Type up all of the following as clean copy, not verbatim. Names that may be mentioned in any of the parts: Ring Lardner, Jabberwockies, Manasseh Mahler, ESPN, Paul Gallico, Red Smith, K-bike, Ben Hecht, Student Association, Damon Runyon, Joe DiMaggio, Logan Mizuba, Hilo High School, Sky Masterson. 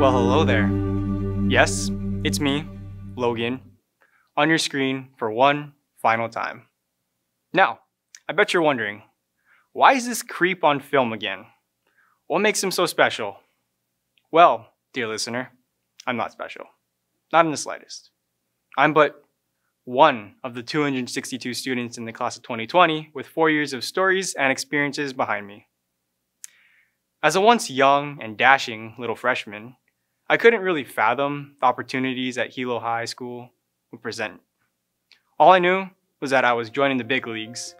Well, hello there. Yes, it's me, Logan, on your screen for one final time. Now, I bet you're wondering, why is this creep on film again? What makes him so special? Well, dear listener, I'm not special. Not in the slightest. I'm but one of the 262 students in the class of 2020 with 4 years of stories and experiences behind me. As a once young and dashing little freshman, I couldn't really fathom the opportunities that Hilo High School would present. All I knew was that I was joining the big leagues,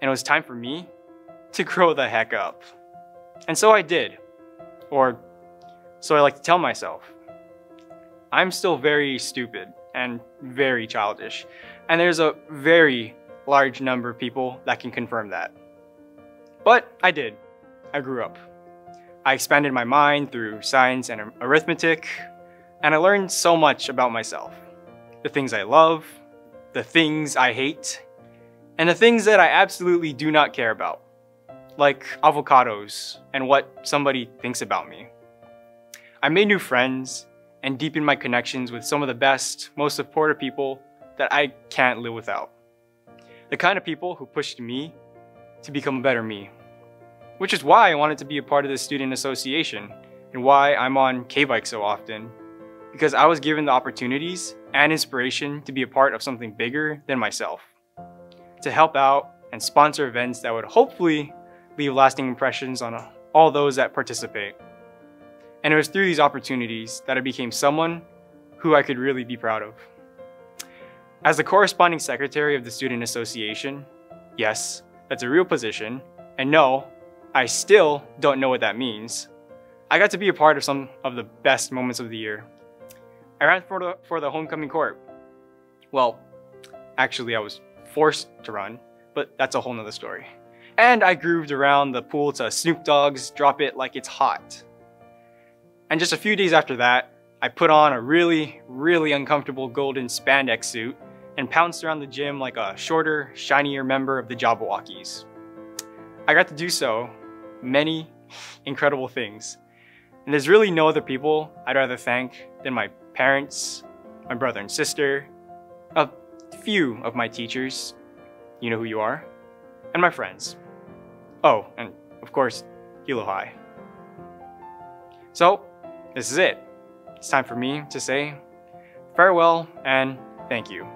and it was time for me to grow the heck up. And so I did, or so I like to tell myself. I'm still very stupid and very childish, and there's a very large number of people that can confirm that. But I did. I grew up. I expanded my mind through science and arithmetic, and I learned so much about myself. The things I love, the things I hate, and the things that I absolutely do not care about, like avocados and what somebody thinks about me. I made new friends and deepened my connections with some of the best, most supportive people that I can't live without. The kind of people who pushed me to become a better me. Which is why I wanted to be a part of the Student Association and why I'm on K-bike so often, because I was given the opportunities and inspiration to be a part of something bigger than myself, to help out and sponsor events that would hopefully leave lasting impressions on all those that participate. And it was through these opportunities that I became someone who I could really be proud of. As the corresponding secretary of the Student Association, yes, that's a real position, and no, I still don't know what that means. I got to be a part of some of the best moments of the year. I ran for the homecoming court. Well, actually I was forced to run, but that's a whole nother story. And I grooved around the pool to Snoop Dogg's Drop It Like It's Hot. And just a few days after that, I put on a really, really uncomfortable golden spandex suit and pounced around the gym like a shorter, shinier member of the Jabberwockies. I got to do so many incredible things. And there's really no other people I'd rather thank than my parents, my brother and sister, a few of my teachers, you know who you are, and my friends. Oh, and of course, Hilo High. So, this is it. It's time for me to say farewell and thank you.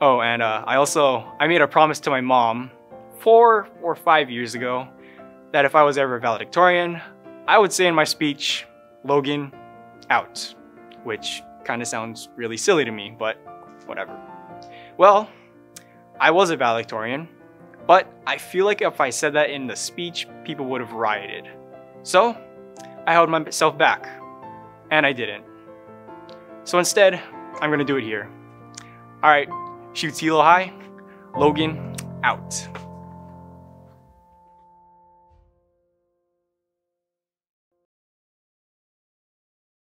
Oh, and I made a promise to my mom 4 or 5 years ago that if I was ever a valedictorian, I would say in my speech, "Logan, out," which kind of sounds really silly to me, but whatever. Well, I was a valedictorian, but I feel like if I said that in the speech, people would have rioted. So I held myself back, and I didn't. So instead, I'm gonna do it here. All right, shoot Hilo High, Logan, out.